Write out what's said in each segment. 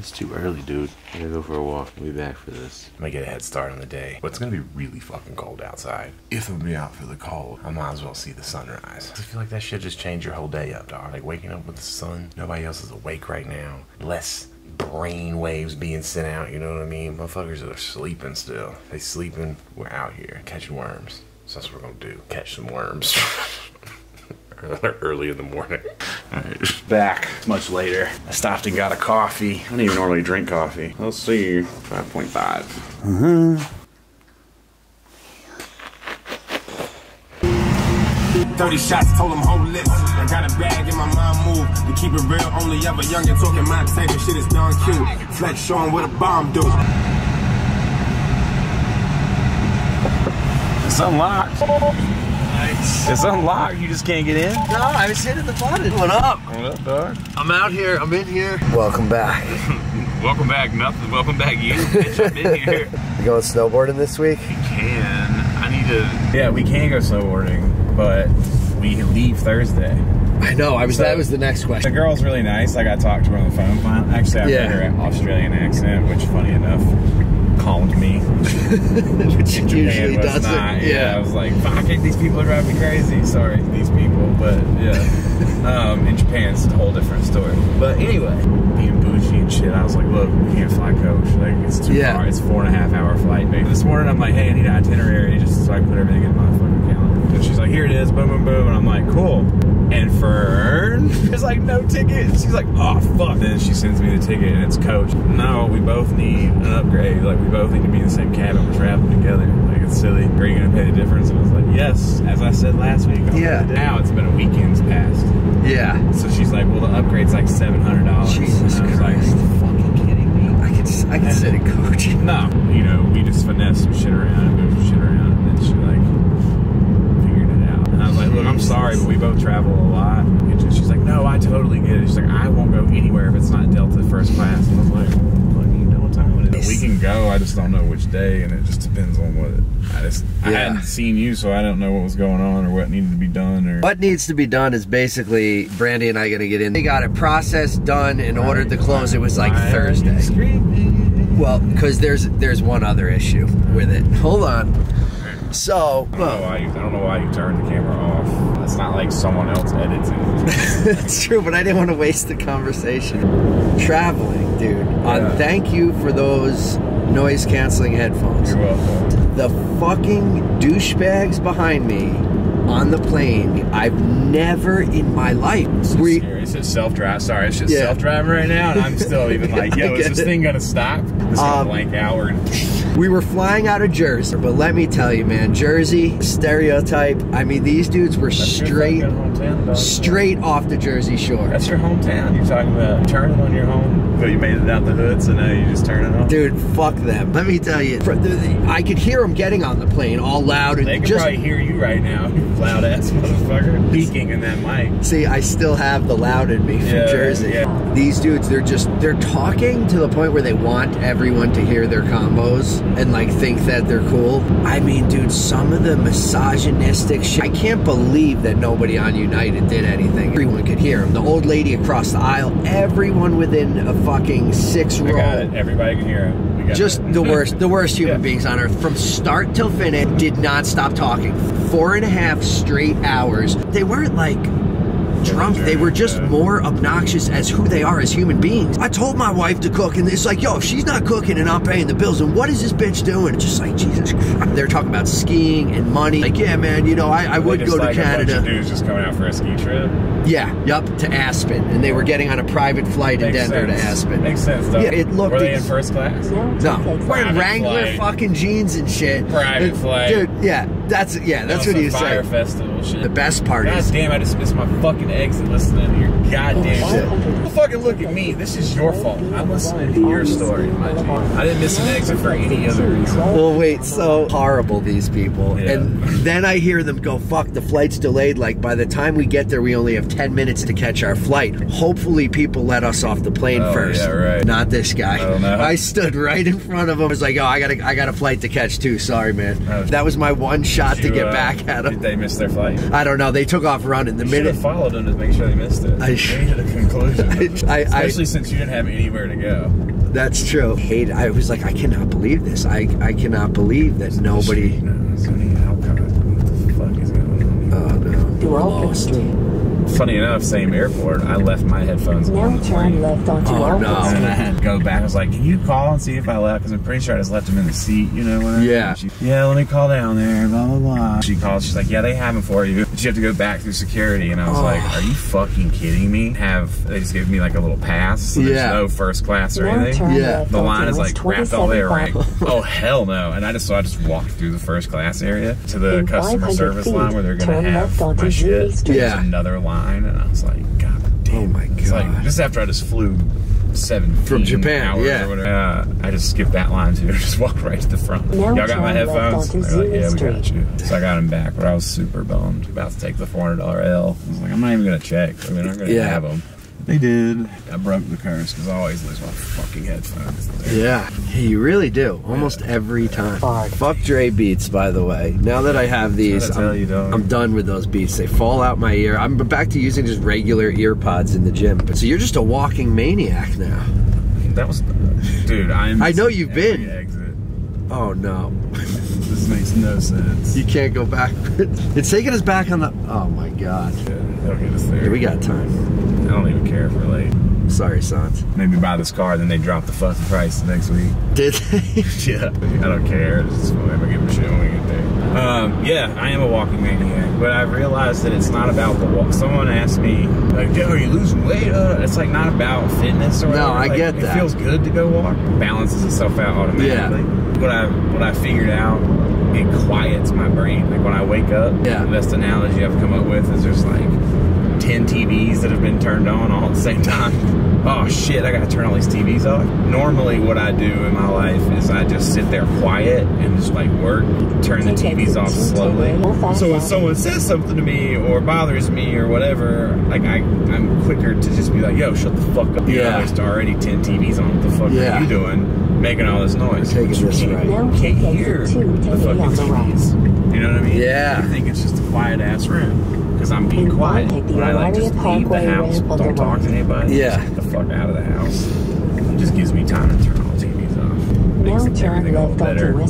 It's too early, dude. I'm gonna go for a walk. We'll be back for this. I'm gonna get a head start on the day, but it's gonna be really fucking cold outside. If I'm gonna be out for the cold, I might as well see the sunrise. I feel like that shit just changed your whole day up, dog. Like waking up with the sun. Nobody else is awake right now. Less brain waves being sent out, you know what I mean? Motherfuckers are sleeping still. They sleeping, we're out here catching worms. So that's what we're gonna do, catch some worms. Early in the morning. All right. Back much later. I stopped and got a coffee. I don't even normally drink coffee. Let's see, 5.5. Uh-huh. 30 shots, told him hold lips. I got a bag and my mom moved. We keep it real, only ever youngin' talking my type of shit is darn cute. Flex showing what a bomb do. It's unlocked. Nice. It's unlocked, you just can't get in? No, I was hitting the button. What up? What up, dog? I'm out here, I'm in here. Welcome back. Welcome back, nothing. Welcome back, you. Bitch, I've been here. You going snowboarding this week? We can. I need to... Yeah, we can go snowboarding. But we leave Thursday. I know. That was the next question. The girl's really nice. Like I talked to her on the phone. Actually, I heard her Australian accent, which, funny enough, calmed me. Which it usually doesn't. Not. Yeah, I was like, fuck it, these people are driving me crazy. Sorry, these people. But yeah, in Japan, it's a whole different story. But anyway, being bougie and shit, I was like, look, we can't fly coach. Like it's too far. It's a 4.5 hour flight. Maybe. This morning, I'm like, hey, I need an itinerary, just so I put everything in my fucking calendar. And she's like, here it is, boom, boom, boom. And I'm like, cool. And Fern, there's like no ticket. She's like, oh, fuck. Then she sends me the ticket and it's coach. No, we both need an upgrade. Like, we both need to be in the same cabin. We're traveling together. Like, it's silly. Are you going to pay the difference? And I was like, yes. As I said last week. Yeah. Now it's been a weekend's past. Yeah. So she's like, well, the upgrade's like $700. Jesus Christ. Like, I can sit in coach. No. You know, we just finesse some shit around and move some shit around. And then she like... And I was like, look, I'm sorry, but we both travel a lot. And she's like, no, I totally get it. She's like, I won't go anywhere if it's not Delta first class. And I was like, look, you know what time it is. We can go, I just don't know which day, and it just depends on what it, I hadn't seen you, so I don't know what was going on or what needed to be done. Or what needs to be done is basically Brandy and I gonna get in. They got it processed, done, and ordered the clothes. It was like Thursday. Well, because there's one other issue with it. Hold on. So, I don't know why you turned the camera off. It's not like someone else edits it. That's true, but I didn't want to waste the conversation. Traveling, dude. Yeah. Thank you for those noise-canceling headphones. You're welcome. The fucking douchebags behind me on the plane, I've never in my life. It's just self-drive. Sorry, it's just self-driving right now, and I'm still even like, yo, is this thing gonna stop? This blank hour. And we were flying out of Jersey, but let me tell you, man, Jersey stereotype. I mean, these dudes were straight off the Jersey Shore. That's your hometown. You're talking about turning on your home, but you made it out the hood, so now you just turn it on. Dude, fuck them. Let me tell you, I could hear them getting on the plane all loud, and they could probably hear you right now. Loud ass motherfucker peeking in that mic. See, I still have the loud in me from Jersey. Yeah. These dudes, they're talking to the point where they want everyone to hear their combos and like think that they're cool. I mean, dude, some of the misogynistic shit. I can't believe that nobody on United did anything. Everyone could hear them. The old lady across the aisle, everyone within a fucking six row. Got it. Everybody can hear him. Just the worst human beings on earth. From start till finish, did not stop talking. 4.5 straight hours. They weren't like drunk. They were just more obnoxious as who they are as human beings. I told my wife to cook, and it's like, yo, if she's not cooking and I'm paying the bills, and what is this bitch doing? It's just like, Jesus Christ. They're talking about skiing and money. Like, yeah, man, you know, I would go to Canada. A bunch of dudes just coming out for a ski trip. Yeah, to Aspen, and they were getting on a private flight in Denver to Aspen. Makes sense, though. Yeah, it looked. Were they in first class? No, wearing Wrangler fucking jeans and shit. Private flight, dude. Yeah, that's what you say. Fire festival shit. The best part is, God damn, I just missed my fucking exit listening to your goddamn shit. Fucking look at me. This is your fault. I'm listening to your story, my dude. I didn't miss an exit for any other reason. Well, wait. So horrible these people, and then I hear them go, "Fuck, the flight's delayed. Like by the time we get there, we only have 10 minutes to catch our flight. Hopefully people let us off the plane first." Yeah, right. Not this guy. Oh, no. I stood right in front of him. I was like, oh, I got a flight to catch too. Sorry, man. That was my one shot to get back at him. Did they miss their flight? I don't know. They took off running. The minute. Should have followed them to make sure they missed it. I finish. Came to the conclusion. Especially since you didn't have anywhere to go. That's true. I was like, I cannot believe this. I cannot believe that nobody. What the fuck is going on? Oh no. You're lost. Funny enough, same airport. I left my headphones on. Now turn left onto Alpha Street. And I had to go back. I was like, "Can you call and see if I left?" Because I'm pretty sure I just left them in the seat. You know what? Yeah. Yeah. Let me call down there. Blah blah blah. She calls. She's like, "Yeah, they have them for you, but you have to go back through security." And I was like, "Are you fucking kidding me?" They just gave me like a little pass? So there's no first class or anything. Yeah. The line is like wrapped all the way around. Oh hell no! And I just walked through the first class area to the customer service line where they're gonna have my shit. Yeah. Another line. And I was like, God damn. Oh my God. It's like, this is after I just flew 17 from Japan, hours or whatever. I just skipped that line too. Just walked right to the front. Y'all got my headphones? They're like, yeah, we got you. So I got them back, but I was super bummed about to take the $400 L. I was like, I'm not even going to check. I mean, I'm going to have them. They did. I broke the curse because I always lose my fucking headphones. Yeah, you really do. Almost every time. Fuck Dre beats, by the way. Now that I have these, I'm done with those beats. They fall out my ear. I'm back to using just regular ear pods in the gym. But so you're just a walking maniac now. That was, dude. I know you've been. Exit. Oh no. This makes no sense. You can't go back. It's taking us back on the. Oh my God. Yeah, that'll get us there. Yeah, we got time. I don't even care if we're late. Sorry, Sons. Maybe buy this car, then they drop the fucking price next week. Did they? Yeah. I don't care. It's just whatever. Give a shit when we get there. Yeah, I am a walking maniac, but I realized that it's not about the walk. Someone asked me, like, "Yo, are you losing weight?" It's like not about fitness or whatever. No, I like, get that. It feels good to go walk. It balances itself out automatically. Yeah. What I figured out, it quiets my brain. Like when I wake up, the best analogy I've come up with is just like 10 TVs that have been turned on all at the same time. Oh shit, I gotta turn all these TVs off. Normally what I do in my life is I just sit there quiet and just like work, turn the TVs off slowly. So when someone says something to me or bothers me or whatever, like I'm quicker to just be like, yo, shut the fuck up. Yeah. There's already 10 TVs on. What the fuck are you doing? Making all this noise. Taking this can't hear the fucking TVs. You know what I mean? Yeah. I think it's just a quiet ass room. Because I'm being quiet. I like just leave the house, don't talk to anybody. Yeah. Just get the fuck out of the house. It just gives me time to turn all the TVs off. Makes everything a little better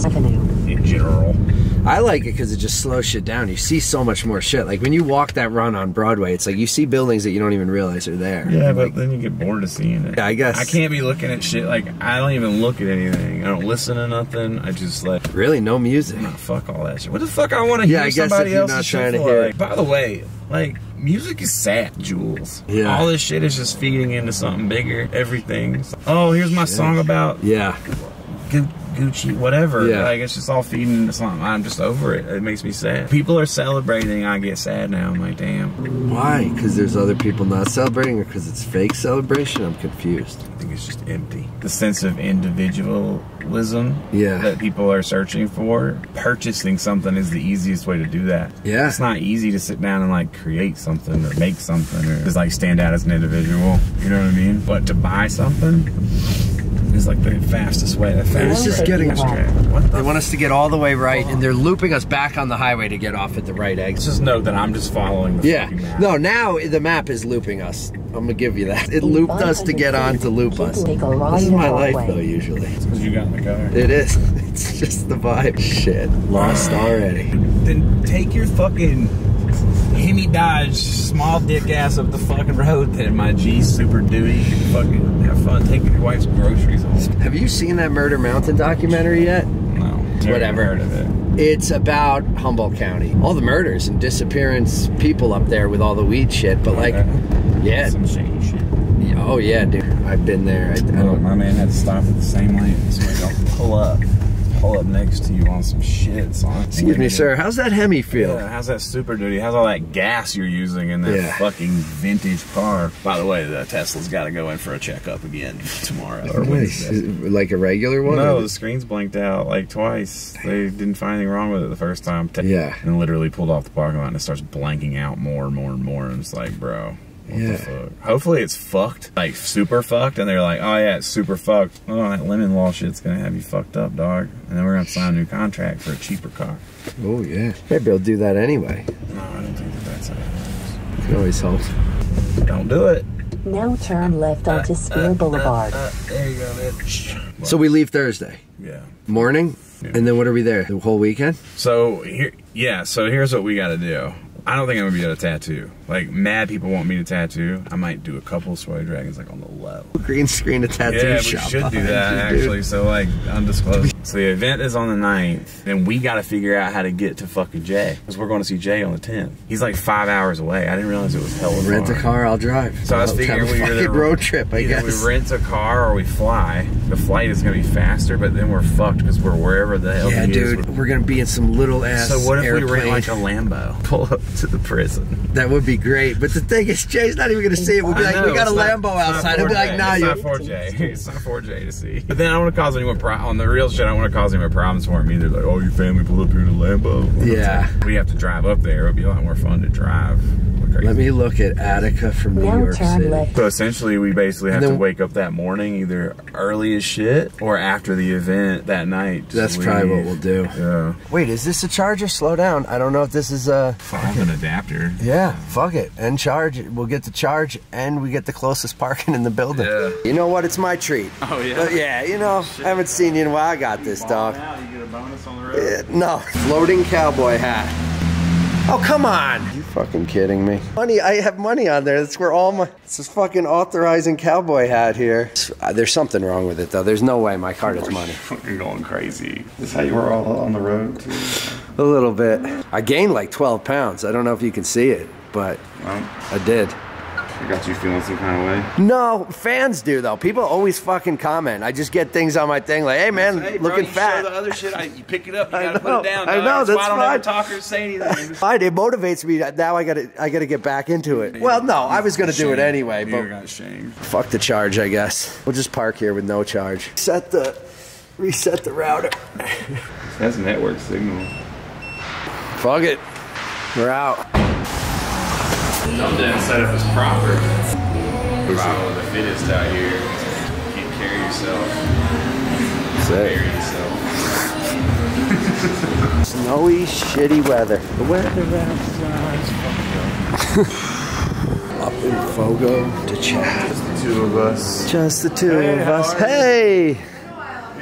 in general. I like it because it just slows shit down. You see so much more shit. Like when you walk that run on Broadway, it's like you see buildings that you don't even realize are there. Yeah, but like, then you get bored of seeing it. Yeah, I guess. I can't be looking at shit. Like I don't even look at anything. I don't listen to nothing. I just like really no music. Nah, fuck all that shit. What the fuck I want to hear somebody else's shit for? Like, by the way, like music is sad, Jules. Yeah. All this shit is just feeding into something bigger. Everything. Oh, here's my song about Gucci, whatever. Yeah. Like it's just all feeding into something. I'm just over it. It makes me sad. People are celebrating. I get sad now. I'm like, damn. Why? Because there's other people not celebrating, or because it's fake celebration? I'm confused. I think it's just empty. The sense of individualism that people are searching for. Purchasing something is the easiest way to do that. Yeah. It's not easy to sit down and like create something or make something or just like stand out as an individual. You know what I mean? But to buy something is like the fastest way. It's just getting us. They want us to get all the way right, and they're looping us back on the highway to get off at the right exit. Just know that I'm just following the map. No, now the map is looping us. I'm gonna give you that. It looped us to get on to loop us. This is my life, though, usually. It's because you got in the car. It is. It's just the vibe. Shit. Lost already. Then take your fucking Hemi Dodge small dick ass up the fucking road then, my G Super Duty. Fucking have fun taking your wife's groceries home. Have you seen that Murder Mountain documentary yet? No. Whatever. Heard of it. It's about Humboldt County. All the murders and disappearance people up there with all the weed shit, but like, some shady shit. Oh yeah, dude. I've been there. My man had to stop at the same lane, so I don't pull up next to you on some shit, son. Excuse me, sir. How's that Hemi feel? Yeah, how's that Super Duty? How's all that gas you're using in that fucking vintage car? By the way, the Tesla's got to go in for a checkup again tomorrow or Wednesday. Like a regular one? No, the screen's blanked out like twice. They didn't find anything wrong with it the first time. Yeah. And literally pulled off the parking lot and it starts blanking out more and more and more. And it's like, bro. What the fuck? Hopefully it's fucked, like super fucked, and they're like, oh yeah, it's super fucked. Oh, that lemon law shit's gonna have you fucked up, dog. And then we're gonna sign a new contract for a cheaper car. Oh yeah. Maybe they'll do that anyway. No, I don't think that's how it works. It always helps. Don't do it. Now turn left onto Spear Boulevard. There you go, bitch. So we leave Thursday. Yeah. Morning? Yeah. And then what are we there? The whole weekend? So, here's what we gotta do. I don't think I'm gonna be able to tattoo. Like, mad people want me to tattoo. I might do a couple Soy Dragons, like, on the low. Green screen to tattoo shop. Yeah, we should do that, actually, dude. So, like, undisclosed. So the event is on the 9th, and we gotta figure out how to get to fucking Jay. Because we're gonna see Jay on the 10th. He's, like, 5 hours away. I didn't realize it was hell of a Rent a car, I'll drive. So I was thinking we were the road trip, I guess. Either we rent a car or we fly. The flight is gonna be faster, but then we're fucked because we're wherever the hell he is. Yeah, dude, we're gonna be in some little-ass airplane. So what if we rent, like, a Lambo? Pull up to the prison. That would be great, but the thing is, Jay's not even gonna see it. We'll be like, we got a Lambo outside. He'll be like, nah, you. It's not for Jay. It's not for Jay to see. But then I don't want to cause anyone on the real shit. I don't want to cause anyone problems for him either. Like, oh, your family pulled up here in a Lambo. Yeah. We have to drive up there. It'll be a lot more fun to drive. Let me look at Attica from New York City. So essentially, we basically have to wake up that morning either early as shit or after the event that night. That's probably what we'll do. Yeah. Wait, is this a charger? Slow down. I don't know if this is a. Fuck an adapter. Yeah, fuck it. And charge it. We'll get the charge and we get the closest parking in the building. Yeah. You know what? It's my treat. Oh, yeah. But yeah, you know, shit. I haven't seen you in a while. I got this, dog. Now you get a bonus on the road. No. Floating cowboy hat. Oh, come on. Are you fucking kidding me? Money, I have money on there. That's where all my... It's this fucking authorizing cowboy hat here. There's something wrong with it, though. There's no way my card is money. You're going crazy. Is how you were all on the road, too? A little bit. I gained like 12 pounds. I don't know if you can see it, but I did. I got you feeling some kind of way? No, fans do though. People always fucking comment. I just get things on my thing like, hey man, hey, looking bro, fat. The other shit, you pick it up, you gotta put it down. I know, that's why I don't ever talk or say anything. Fine, it motivates me. Now I gotta get back into it. Well, no, I was gonna do it anyway, but got shamed. Fuck the charge, I guess. We'll just park here with no charge. Reset the router. That's a network signal. Fuck it. We're out. Something setup is proper. Survival of the fittest out here. You can't carry yourself. Bury yourself. Snowy, shitty weather. The weather outside. Up in Fogo to Chaz. Just the two of us. Just the two of us. Hey!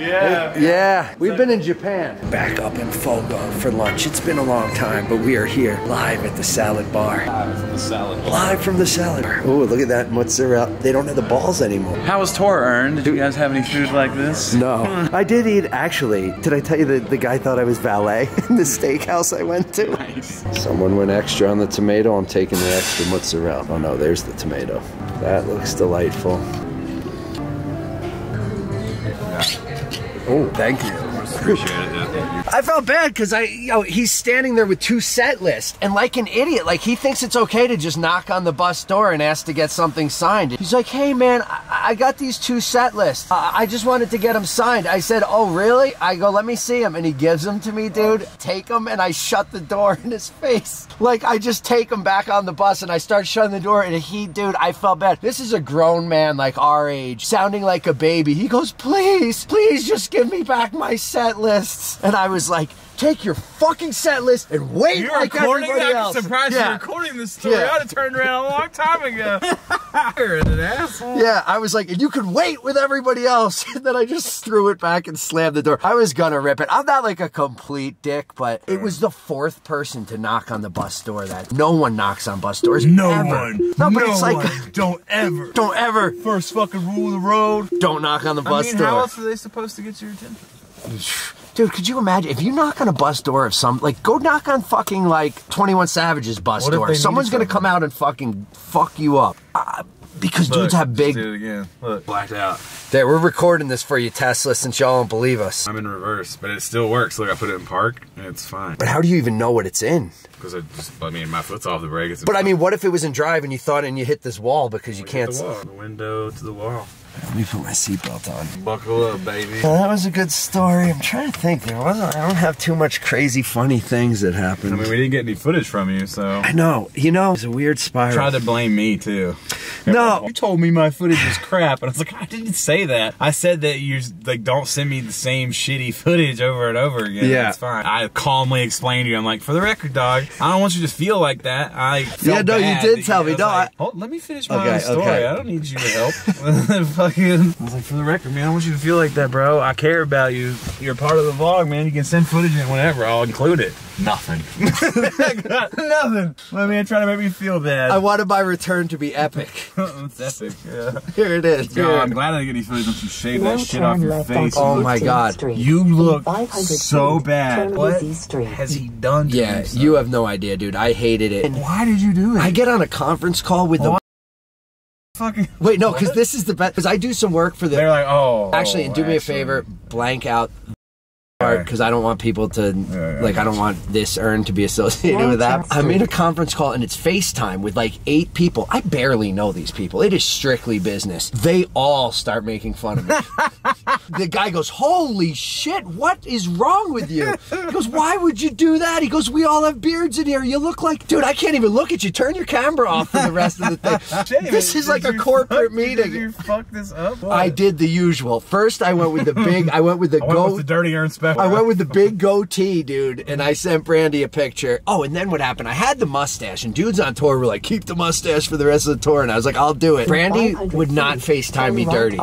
Yeah. We've been in Japan. Back up in Fogo for lunch. It's been a long time, but we are here live at the salad bar. Live from the salad bar. Live from the salad bar. Oh, look at that mozzarella. They don't have the balls anymore. How was Torah Urn? Did you guys have any food like this? No. I did eat, actually. Did I tell you that the guy thought I was valet in the steakhouse I went to? Nice. Someone went extra on the tomato. I'm taking the extra mozzarella. Oh no, there's the tomato. That looks delightful. Oh, thank you. Appreciate it. Yeah. I felt bad because he's standing there with two set lists and like an idiot, like he thinks it's okay to just knock on the bus door and ask to get something signed. He's like, hey man, I got these two set lists. I just wanted to get them signed. I said, oh really? I go, let me see them. And he gives them to me, dude. Take them and I shut the door in his face. Like I just take him back on the bus and I start shutting the door and dude, I felt bad. This is a grown man like our age, sounding like a baby. He goes, please, please just give me back my set lists. And I was like, take your fucking set list and wait like everybody else. I'm surprised you're recording this story. Yeah. I would have turned around a long time ago. You're an asshole. Yeah, I was like, and you could wait with everybody else. And then I just threw it back and slammed the door. I was gonna rip it. I'm not like a complete dick, but it was the fourth person to knock on the bus door. That no one knocks on bus doors. No one. No, but it's like don't ever. First fucking rule of the road. Don't knock on the bus door. How else are they supposed to get your attention? Dude, could you imagine if you knock on a bus door of some, like, go knock on fucking, like, 21 Savage's bus door. Someone's gonna come out and fucking fuck you up. Because dudes have big... Let's do it again. Look, blacked out. There, we're recording this for you, Tesla, since y'all don't believe us. I'm in reverse, but it still works. Look, I put it in park, and it's fine. But how do you even know what it's in? Because my foot's off the brake. But, I mean, what if it was in drive, and you thought, and you hit this wall because you can't... Hit the wall. The window to the wall. Let me put my seatbelt on. Buckle up, baby. So that was a good story. I'm trying to think. I don't have too much crazy, funny things that happened. I mean, we didn't get any footage from you, so. I know. You know, it's a weird spiral. Tried to blame me, too. No. You told me my footage was crap, and I was like, I didn't say that. I said that you, like, don't send me the same shitty footage over and over again. Yeah. It's fine. I calmly explained to you. I'm like, for the record, dog, I don't want you to feel like that. You did tell me. No, like, let me finish my own story. Okay. I don't need you to help. I was like, for the record, man, I want you to feel like that, bro. I care about you. You're part of the vlog, man. You can send footage in whenever. I'll include it. Nothing. Nothing. My man trying to make me feel bad. I wanted my return to be epic. It's epic, yeah. Here it is. Yo, I'm glad I didn't get any footage. Don't you shave that shit off your face. Oh my god. You look so bad. What has he done to you? Yeah, you have no idea, dude. I hated it. And why did you do it? I get on a conference call with the fucking wait, no, because this is the best. Because I do some work for the they're like, oh. Actually, and do me a favor, blank out because I don't want people to, like, I don't want this urn to be associated with that. I made a conference call and it's FaceTime with like 8 people. I barely know these people. It is strictly business. They all start making fun of me. The guy goes, holy shit, what is wrong with you? He goes, why would you do that? He goes, we all have beards in here. You look like, dude, I can't even look at you. Turn your camera off for the rest of the thing. Jay, this is like a corporate meeting. Did you fuck this up? What? I did the usual. First, I went with the big, I went with the Dirty Urn special. I went with the big goatee, dude, and I sent Brandy a picture. Oh, and then what happened? I had the mustache, and dudes on tour were like, keep the mustache for the rest of the tour, and I was like, I'll do it. Brandy would not FaceTime me dirty.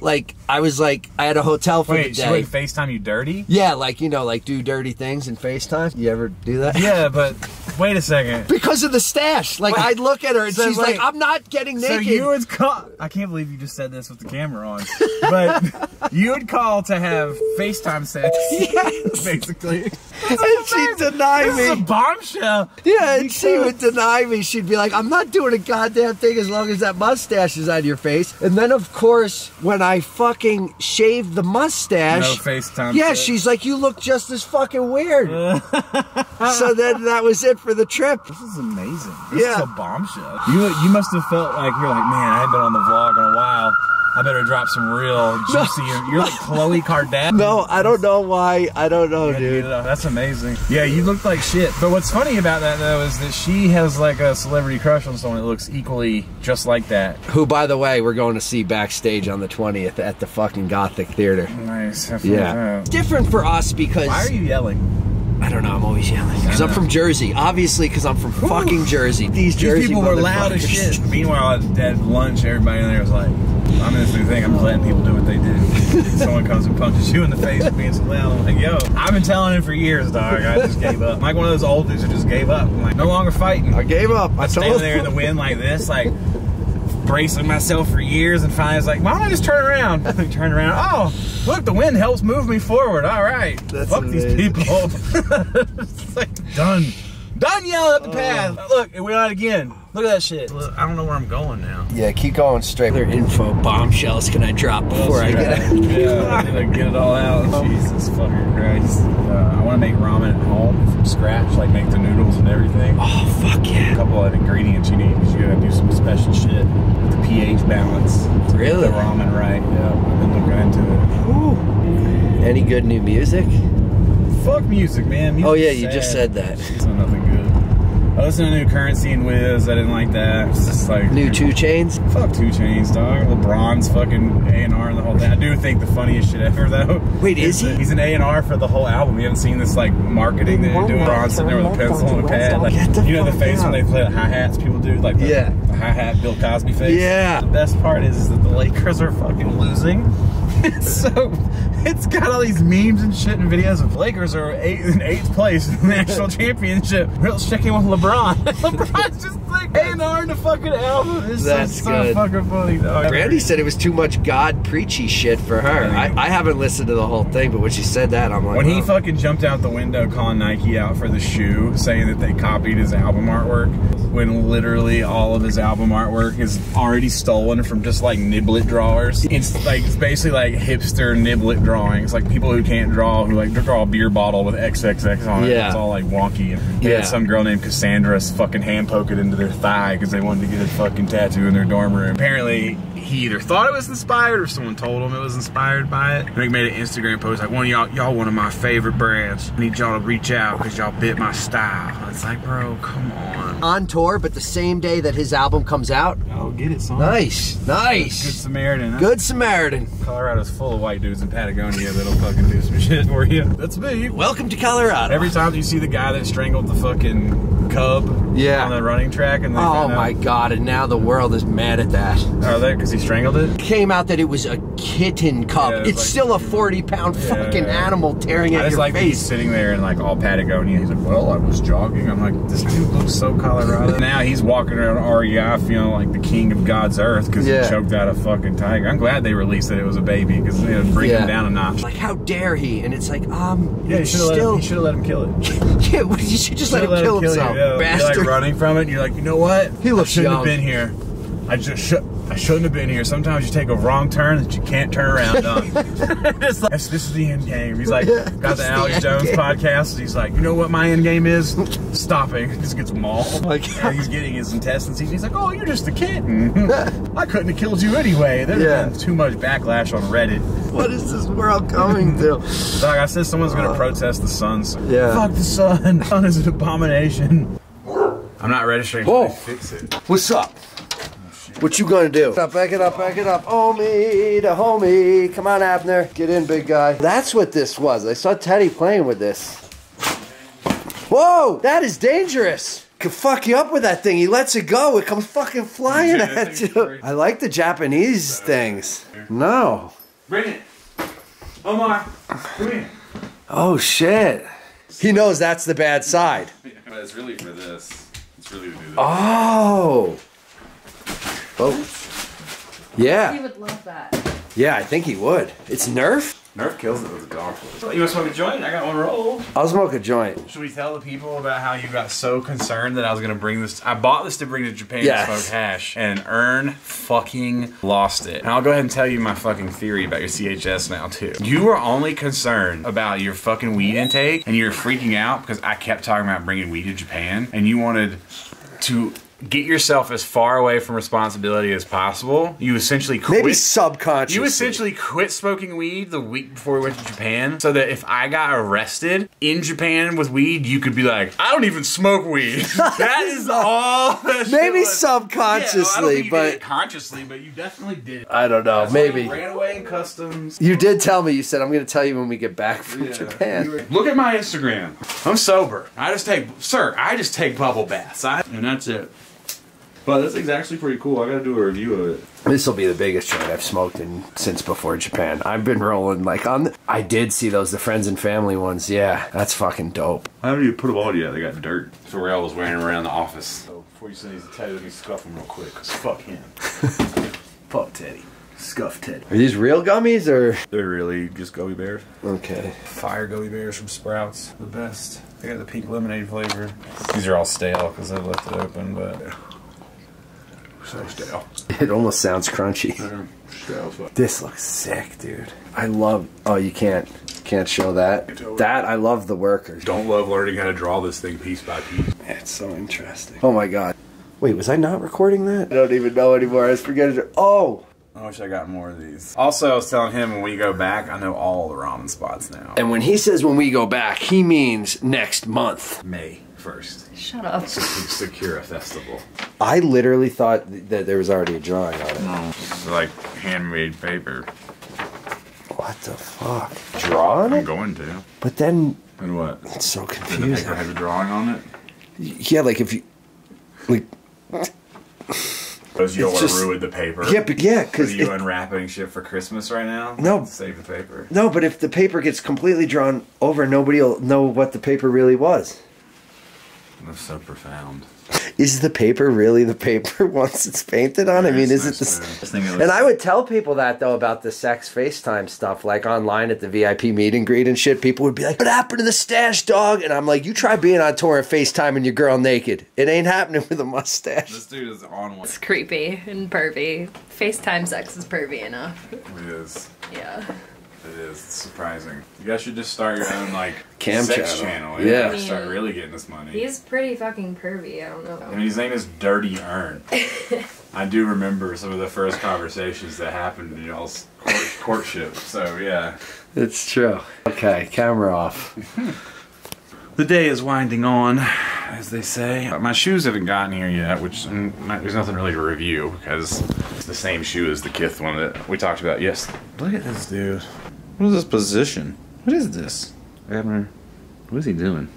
Like, I was like, I had a hotel for the day. Wait, she would FaceTime you dirty? Yeah, like, you know, like, do dirty things in FaceTime. You ever do that? Yeah, but... Wait a second. Because of the stash. Like, I'd look at her and so she's like, I'm not getting naked. So you would call... I can't believe you just said this with the camera on. But you would call to have FaceTime sex. Yes. Basically. And she'd deny me. This is a bombshell. Yeah, and she would deny me. She'd be like, I'm not doing a goddamn thing as long as that mustache is on your face. And then, of course, when I fucking shaved the mustache... No FaceTime. Yeah, she's like, you look just as fucking weird. So then that was it for the trip. This is amazing. This is a bombshell. You must have felt like, you're like, man, I haven't been on the vlog in a while. I better drop some real juicy. You're like Chloe Kardashian. No, I don't know why. I don't know, dude. That's amazing. Yeah, you look like shit. But what's funny about that, though, is that she has like a celebrity crush on someone that looks equally just like that. Who, by the way, we're going to see backstage on the 20th at the fucking Gothic Theater. Nice. Yeah. Different for us because... Why are you yelling? I don't know, I'm always yelling. Because I'm from Jersey. Obviously, because I'm from fucking Jersey. These people were loud as shit. Meanwhile, at lunch, everybody in there was like, I'm in this new thing, I'm just letting people do what they do. Someone comes and punches you in the face for being so loud. I'm like, yo, I've been telling him for years, dog. I just gave up. I'm like one of those old dudes who just gave up. I'm like, no longer fighting. I gave up. I standing there in the wind like this, like, bracing myself for years, and finally I was like, why don't I just turn around? I turn around, oh, look, the wind helps move me forward, all right. That's fuck amazing. These people. It's like, done yelling up the path. Look, it went out again. Look at that shit. Look, I don't know where I'm going now. Yeah, keep going straight. What other info bombshells can I drop before I get out? Yeah, I gotta get it all out. Jesus fucking Christ. I want to make ramen at home from scratch, like make the noodles and everything. Oh, fuck yeah. A couple of ingredients you need because you gotta do some special shit with the pH balance. Really? Get the ramen right. Yeah, I've been looking into it. Ooh. Any good new music? Fuck music, man. Music's sad. You just said that. It's not nothing good. I listened to new Currency and Wiz. I didn't like that. It's just like new Two Chains. Fuck Two Chains, dog. LeBron's fucking A&R and the whole thing. I do think the funniest shit ever, though. Wait, is he? He's an A&R for the whole album. You haven't seen this like marketing that they're doing. LeBron's sitting there with a pencil and a pad. Like, you know the face when they play the hi hats people do, like the hi hat Bill Cosby face. Yeah. The best part is that the Lakers are fucking losing. So it's got all these memes and shit and videos of Lakers are in eighth place in the national championship. We're checking with LeBron. LeBron's just like A&R in the fucking album. This is so fucking funny, though. Brandy said it was too much God preachy shit for her. I haven't listened to the whole thing, but when she said that, I'm like, when he fucking jumped out the window calling Nike out for the shoe, saying that they copied his album artwork, when literally all of his album artwork is already stolen from just like niblet drawers. It's like, it's basically like hipster niblet drawings, like people who can't draw, who like draw a beer bottle with XXX on it. Yeah. It's all like wonky. And they had some girl named Cassandra fucking hand poke it into their thigh because they wanted to get a fucking tattoo in their dorm room. Apparently, he either thought it was inspired or someone told him it was inspired by it. And he made an Instagram post like, y'all one of my favorite brands. I need y'all to reach out because y'all bit my style. It's like, bro, come on. On tour, but the same day that his album comes out. Oh, get it, son. Nice, nice. Good Samaritan. Huh? Good Samaritan. Colorado's full of white dudes in Patagonia that'll fucking do some shit for you. That's me. Welcome to Colorado. Every time you see the guy that strangled the fucking cub on the running track. And oh my God, and now the world is mad at that. Are they? Because he strangled it? Came out that it was a kitten cub. Yeah, it's like, still a 40-pound fucking animal tearing at your face. He's sitting there in like all Patagonia. He's like, well, I was jogging. I'm like, this dude looks so Colorado. Now he's walking around REI feeling like the king of God's earth because he choked out a fucking tiger. I'm glad they released that it was a baby because they would bring him down a notch. Like, how dare he? And it's like, yeah, you should have let him kill it. Yeah, you should just let him kill himself. You, bastard. You're like running from it. And you're like, you know what? He looks young. I shouldn't have been here. I shouldn't have been here. Sometimes you take a wrong turn that you can't turn around on. It's like, this is the end game. He's like, got the Alex Jones podcast. He's like, you know what my end game is? Stopping. He just gets mauled. Like, he's getting his intestines. He's like, oh, you're just a kitten. I couldn't have killed you anyway. There's been too much backlash on Reddit. What is this world coming to? Like I said, someone's going to protest the sun. So fuck the sun. The sun is an abomination. I'm not registering until they fix it. What's up? What you gonna do? Back it up, back it up. Oh, me, the homie. Come on, Abner. Get in, big guy. That's what this was. I saw Teddy playing with this. Whoa! That is dangerous. Could fuck you up with that thing. He lets it go. It comes fucking flying at you. I like the Japanese things. No. Bring it. Omar, come here. Oh, shit. He knows that's the bad side. Yeah, but it's really for this. It's really to do this. Oh. Oh, yeah. He would love that. Yeah, I think he would. It's Nerf? Nerf kills it with a golf. You want to smoke a joint? I got one roll. I'll smoke a joint. Should we tell the people about how you got so concerned that I was going to bring this? I bought this to bring to Japan to smoke hash, and Urn fucking lost it. And I'll go ahead and tell you my fucking theory about your CHS now, too. You were only concerned about your fucking weed intake, and you were freaking out because I kept talking about bringing weed to Japan, and you wanted to get yourself as far away from responsibility as possible. You essentially quit. Maybe subconsciously. You essentially quit smoking weed the week before we went to Japan so that if I got arrested in Japan with weed, you could be like, I don't even smoke weed. That is all. Maybe subconsciously, yeah, well, I don't think you did it consciously, but you definitely did. I don't know. That's maybe. Ran away in customs. You did tell me. You said, I'm going to tell you when we get back from Japan. Look at my Instagram. I'm sober. I just take, I just take bubble baths. And that's it. But this thing's actually pretty cool. I gotta do a review of it. This will be the biggest joint I've smoked in since before Japan. I've been rolling like on the, I did see those, the friends and family ones. Yeah, that's fucking dope. I haven't even put them all yet. They got dirt. So Sorrel was wearing them around the office. So before you send these to Teddy, let me scuff them real quick. Cause fuck him. Fuck Teddy. Scuff Teddy. Are these real gummies or? They're really just gummy bears. Okay. Fire gummy bears from Sprouts. The best. They got the pink lemonade flavor. These are all stale because I left it open, but. So stale. It almost sounds crunchy. This looks sick, dude. I love. Oh, you can't show that. That I love the workers. Don't love learning how to draw this thing piece by piece. It's so interesting. Oh my God. Wait, was I not recording that? I don't even know anymore. I was forgetting. Oh. I wish I got more of these. Also, I was telling him when we go back, I know all the ramen spots now. And when he says when we go back, he means next month. May 1st. Shut up. Sakura Festival. I literally thought that there was already a drawing on it. It's like handmade paper. What the fuck? Draw on it? I'm going to. But then. And what? It's so confusing. Did the paper have a drawing on it? Yeah, like if you. Like. Because you don't want to ruin the paper. Yeah, but yeah, because you unwrapping shit for Christmas right now. No, save the paper. No, but if the paper gets completely drawn over, nobody'll know what the paper really was. That's so profound. Is the paper really the paper once it's painted on? I mean, is it the... And I would tell people that, though, about the sex FaceTime stuff, like online at the VIP meet and greet and shit. People would be like, what happened to the stash, dog? And I'm like, you try being on tour and FaceTiming your girl naked. It ain't happening with a mustache. This dude is on one. It's creepy and pervy. FaceTime sex is pervy enough. It is. Yeah. It is. It's surprising. You guys should just start your own, like, cam sex channel. Yeah. I mean, start really getting this money. He's pretty fucking pervy. I don't know. I mean, his name is Dirty Urn. I do remember some of the first conversations that happened in y'all's courtship, so yeah. It's true. Okay, camera off. The day is winding on, as they say. My shoes haven't gotten here yet, which there's nothing really to review because it's the same shoe as the Kith one that we talked about. Yes. Look at this dude. What is this position? What is this? Abner, what is he doing?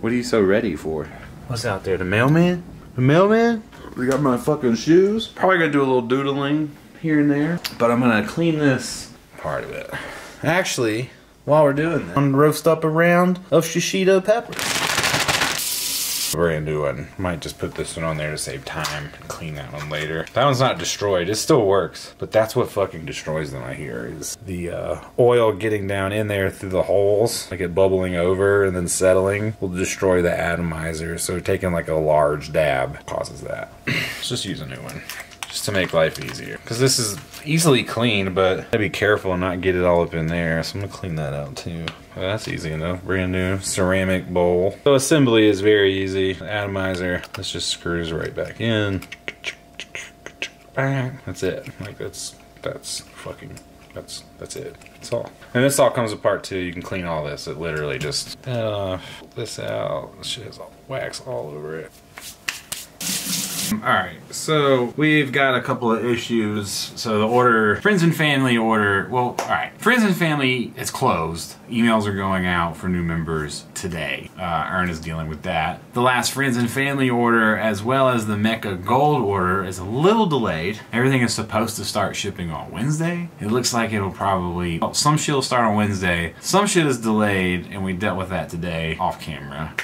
What are you so ready for? What's out there, the mailman? The mailman? We got my fucking shoes. Probably gonna do a little doodling here and there, but I'm gonna clean this part of it. Actually, while we're doing that, I'm gonna roast up a round of shishito pepper. Brand new one. Might just put this one on there to save time and clean that one later. That one's not destroyed. It still works, but that's what fucking destroys them, I hear, is the oil getting down in there through the holes, like it bubbling over and then settling will destroy the atomizer. So taking like a large dab causes that. Let's just use a new one. Just to make life easier. Because this is easily cleaned, but I gotta be careful and not get it all up in there. So I'm gonna clean that out too. Well, that's easy enough. Brand new ceramic bowl. So assembly is very easy. Atomizer, this just screws right back in. That's it. Like that's it. That's all. And this all comes apart too. You can clean all this. It literally just this out. Shit has wax all over it. Alright, so we've got a couple of issues. So the order, friends and family order, well, alright. Friends and family, it's closed. Emails are going out for new members today. Ern is dealing with that. The last friends and family order, as well as the Mecca Gold order, is a little delayed. Everything is supposed to start shipping on Wednesday. It looks like it'll probably, well, some shit will start on Wednesday. Some shit is delayed, and we dealt with that today off camera.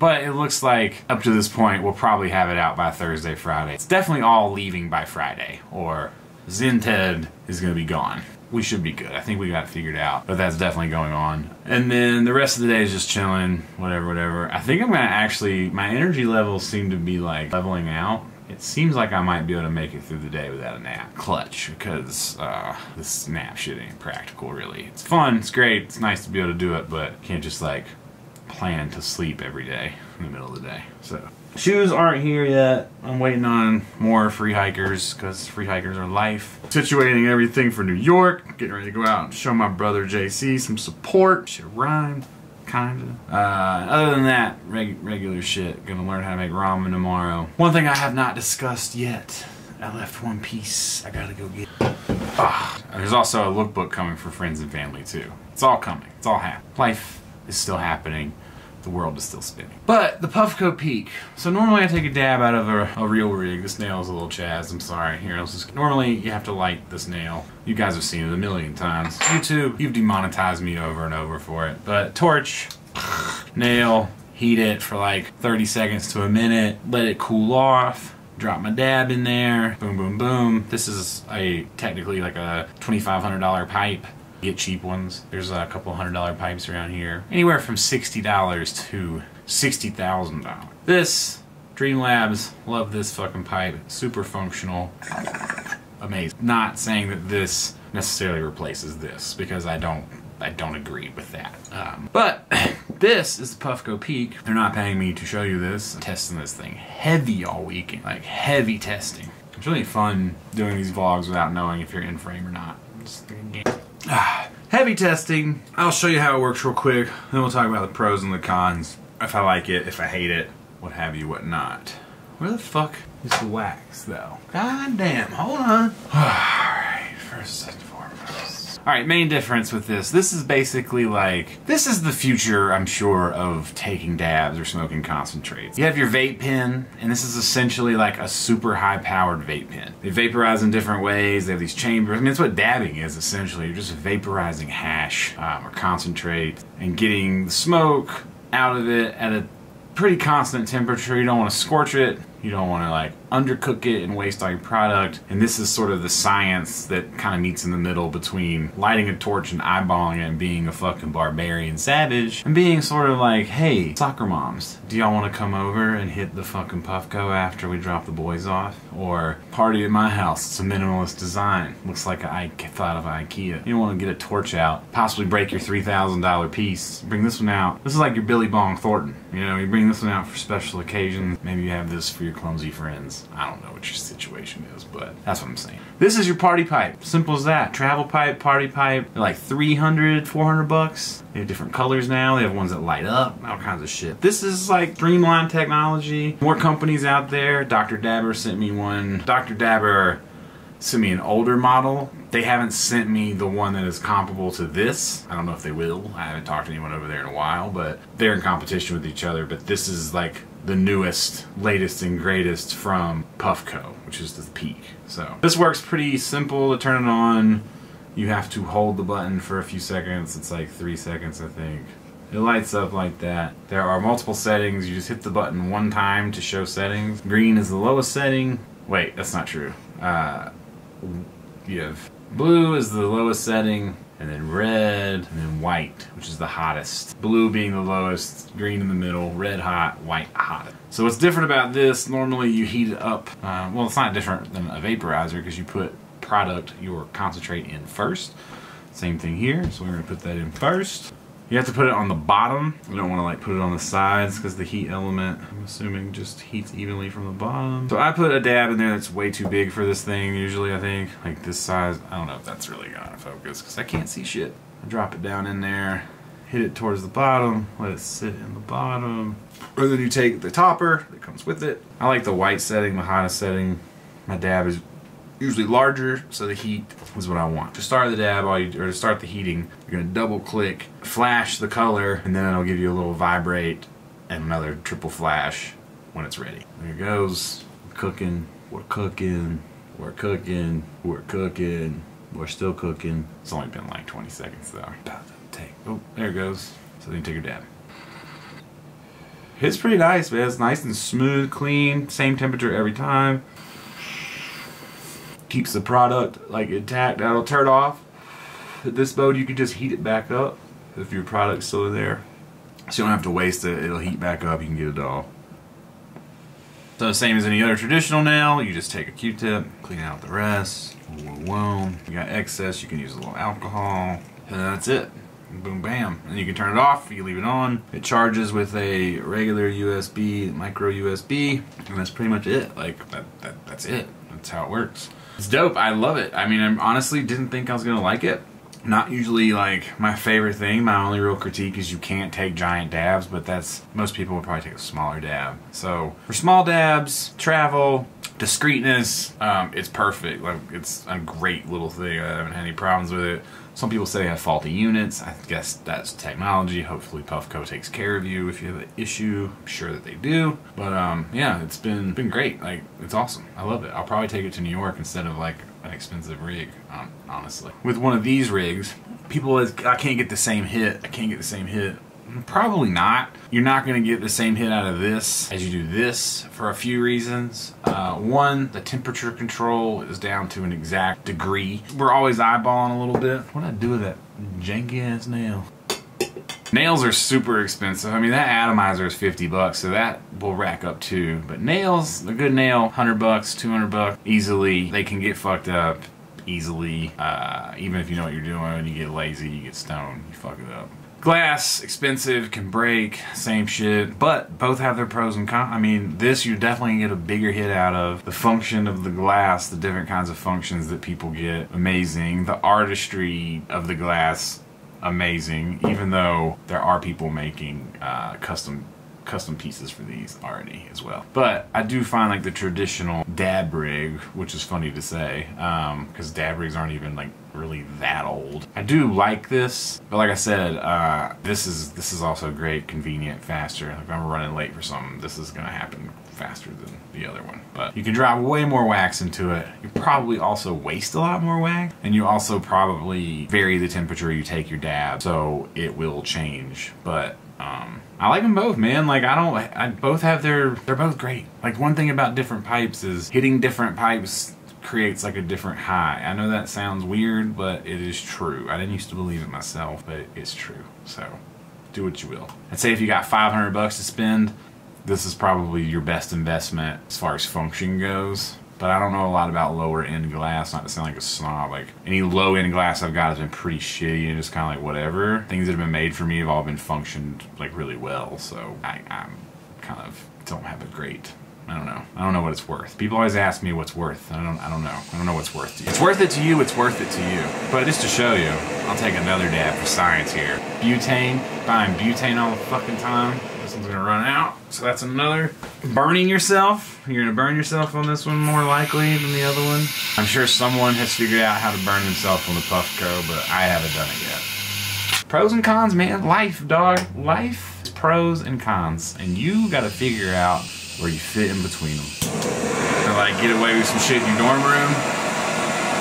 But it looks like up to this point, we'll probably have it out by Thursday, Friday. It's definitely all leaving by Friday, or Zinted is gonna be gone. We should be good. I think we got it figured out, but that's definitely going on. And then the rest of the day is just chilling, whatever, whatever. I think I'm gonna actually, my energy levels seem to be like leveling out. It seems like I might be able to make it through the day without a nap. Clutch, because this nap shit ain't practical really. It's fun, it's great, it's nice to be able to do it, but can't just like plan to sleep every day in the middle of the day, so. Shoes aren't here yet. I'm waiting on more free hikers because free hikers are life. Situating everything for New York. Getting ready to go out and show my brother JC some support. Shit rhymed, kinda. Other than that, regular shit. Gonna learn how to make ramen tomorrow. One thing I have not discussed yet. I left one piece. I gotta go get it. There's also a lookbook coming for friends and family too. It's all coming. It's all happening. Life is still happening. The world is still spinning. But the Puffco Peak. So normally I take a dab out of a real rig. This nail is a little Chaz. I'm sorry. Here, normally you have to light this nail. You guys have seen it a million times. YouTube, you've demonetized me over and over for it. But torch, nail, heat it for like 30 seconds to a minute. Let it cool off. Drop my dab in there. Boom, boom, boom. This is a technically like a $2,500 pipe. Get cheap ones. There's a couple $100 pipes around here. Anywhere from $60 to $60,000. This, Dream Labs, love this fucking pipe. Super functional. Amazing. Not saying that this necessarily replaces this because I don't agree with that. But this is the Puffco Peak. They're not paying me to show you this. I'm testing this thing heavy all weekend. Like heavy testing. It's really fun doing these vlogs without knowing if you're in frame or not. Just game. Heavy testing. I'll show you how it works real quick, then we'll talk about the pros and the cons, if I like it, if I hate it, what have you, what not. Where the fuck is the wax though? God damn, hold on. Alright, first and foremost. Alright, main difference with this. This is basically like, this is the future, I'm sure, of taking dabs or smoking concentrates. You have your vape pen, and this is essentially like a super high-powered vape pen. They vaporize in different ways, they have these chambers. I mean, that's what dabbing is, essentially. You're just vaporizing hash or concentrate and getting the smoke out of it at a pretty constant temperature. You don't want to scorch it. You don't want to like undercook it and waste all your product. And this is sort of the science that kind of meets in the middle between lighting a torch and eyeballing it and being a fucking barbarian savage and being sort of like, hey, soccer moms, do y'all want to come over and hit the fucking Puffco after we drop the boys off? Or party at my house, it's a minimalist design. Looks like I thought of Ikea. You don't want to get a torch out, possibly break your $3,000 piece. Bring this one out. This is like your Billy Bong Thornton. You know, you bring this one out for special occasions. Maybe you have this for your your clumsy friends. I don't know what your situation is, but that's what I'm saying. This is your party pipe. Simple as that. Travel pipe, party pipe. They're like 300, 400 bucks. They have different colors now. They have ones that light up, all kinds of shit. This is like streamlined technology. More companies out there. Dr. Dabber sent me one. Dr. Dabber sent me an older model. They haven't sent me the one that is comparable to this. I don't know if they will. I haven't talked to anyone over there in a while, but they're in competition with each other. But this is like the newest, latest, and greatest from Puffco, which is the Peak. So this works pretty simple to turn it on. You have to hold the button for a few seconds. It's like 3 seconds, I think. It lights up like that. There are multiple settings. You just hit the button one time to show settings. Green is the lowest setting. Wait, that's not true. You have blue is the lowest setting, and then red, and then white, which is the hottest. Blue being the lowest, green in the middle, red hot, white hot. So what's different about this, normally you heat it up. Well, it's not different than a vaporizer because you put product, your concentrate in first. Same thing here, so we're gonna put that in first. You have to put it on the bottom. You don't want to like put it on the sides because the heat element, I'm assuming, just heats evenly from the bottom. So I put a dab in there that's way too big for this thing usually, I think. Like this size. I don't know if that's really gonna focus because I can't see shit. I drop it down in there, hit it towards the bottom, let it sit in the bottom. Or then you take the topper that comes with it. I like the white setting, the hottest setting. My dab is usually larger, so the heat is what I want. To start the dab, to start the heating, you're gonna double click, flash the color, and then it'll give you a little vibrate and another triple flash when it's ready. There it goes. We're cooking, we're cooking, we're cooking, we're cooking, we're still cooking. It's only been like 20 seconds though. About to take, oh, there it goes. So then you take your dab. It's pretty nice, man. It's nice and smooth, clean, same temperature every time. Keeps the product like intact. That'll turn off. At this mode, you can just heat it back up if your product's still in there. So you don't have to waste it. It'll heat back up. You can get it all. So same as any other traditional nail, you just take a Q-tip, clean out the rest. Whoa. You got excess, you can use a little alcohol, and that's it. Boom, bam. And you can turn it off. You leave it on. It charges with a regular USB, micro USB, and that's pretty much it. Like that's it. That's how it works. It's dope. I love it. I mean, I honestly didn't think I was gonna like it. Not usually like my favorite thing. My only real critique is you can't take giant dabs, but that's, most people would probably take a smaller dab. So for small dabs, travel, discreetness, it's perfect. Like it's a great little thing. I haven't had any problems with it. Some people say they have faulty units. I guess that's technology. Hopefully Puffco takes care of you if you have an issue. I'm sure that they do. But yeah, it's been great. Like it's awesome. I love it. I'll probably take it to New York instead of like an expensive rig, honestly. With one of these rigs, people always, I can't get the same hit. I can't get the same hit. Probably not. You're not going to get the same hit out of this as you do this for a few reasons. One, the temperature control is down to an exact degree. We're always eyeballing a little bit. What did I do with that janky ass nail? Nails are super expensive. I mean, that atomizer is 50 bucks, so that will rack up too. But nails, a good nail, 100 bucks, 200 bucks, easily. They can get fucked up easily. Even if you know what you're doing, you get lazy, you get stoned, you fuck it up. Glass, expensive, can break, same shit, but both have their pros and cons. I mean, this you definitely get a bigger hit out of. The function of the glass, the different kinds of functions that people get, amazing. The artistry of the glass, amazing, even though there are people making custom pieces for these already as well. But I do find like the traditional dab rig, which is funny to say, because dab rigs aren't even like really that old. I do like this, but like I said, this is also great, convenient, faster. If I'm running late for something, this is gonna happen faster than the other one. But you can drop way more wax into it. You probably also waste a lot more wax, and you also probably vary the temperature you take your dab, so it will change. But I like them both, man. Like both have they're both great. Like one thing about different pipes is hitting different pipes creates like a different high. I know that sounds weird, but it is true. I didn't used to believe it myself, but it's true. So do what you will. I'd say if you got 500 bucks to spend, this is probably your best investment as far as function goes. But I don't know a lot about lower end glass, not to sound like a snob. Like any low end glass I've got has been pretty shitty and just kind of like whatever. Things that have been made for me have all been functioned like really well. So I kind of don't have a great I don't know. I don't know what it's worth. People always ask me what's worth. I don't know. I don't know what's worth to you. It's worth it to you, it's worth it to you. But just to show you, I'll take another dab for science here. Butane, buying butane all the fucking time. This one's gonna run out, so that's another. Burning yourself. You're gonna burn yourself on this one more likely than the other one. I'm sure someone has figured out how to burn themselves on the Puffco, but I haven't done it yet. Pros and cons, man. Life, dog. Life is pros and cons, and you gotta figure out where you fit in between them. To like get away with some shit in your dorm room,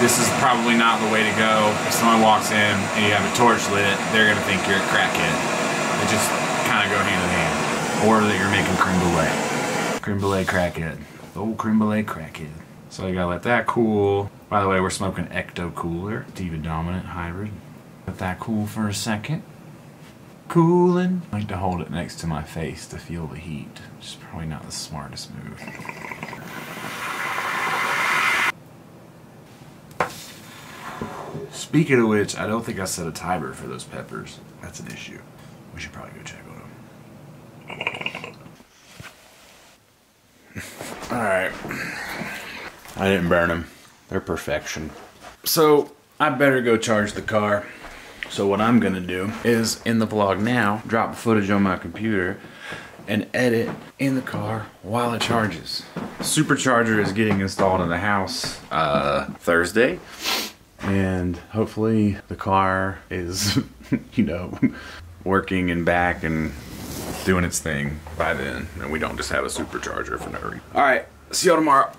this is probably not the way to go. If someone walks in and you have a torch lit, they're gonna think you're a crackhead. They just kinda go hand in hand. Or that you're making creme brulee. Creme brulee crackhead. Old creme brulee crackhead. So you gotta let that cool. By the way, we're smoking Ecto Cooler, Diva Dominant Hybrid. Let that cool for a second. Cooling. I like to hold it next to my face to feel the heat, which is probably not the smartest move. Speaking of which, I don't think I set a timer for those peppers. That's an issue. We should probably go check on them. Alright. I didn't burn them. They're perfection. So, I better go charge the car. So what I'm gonna do is, in the vlog now, drop footage on my computer and edit in the car while it charges. Supercharger is getting installed in the house Thursday. And hopefully the car is, you know, working and back and doing its thing by then. And we don't just have a supercharger for no reason. All right, see y'all tomorrow.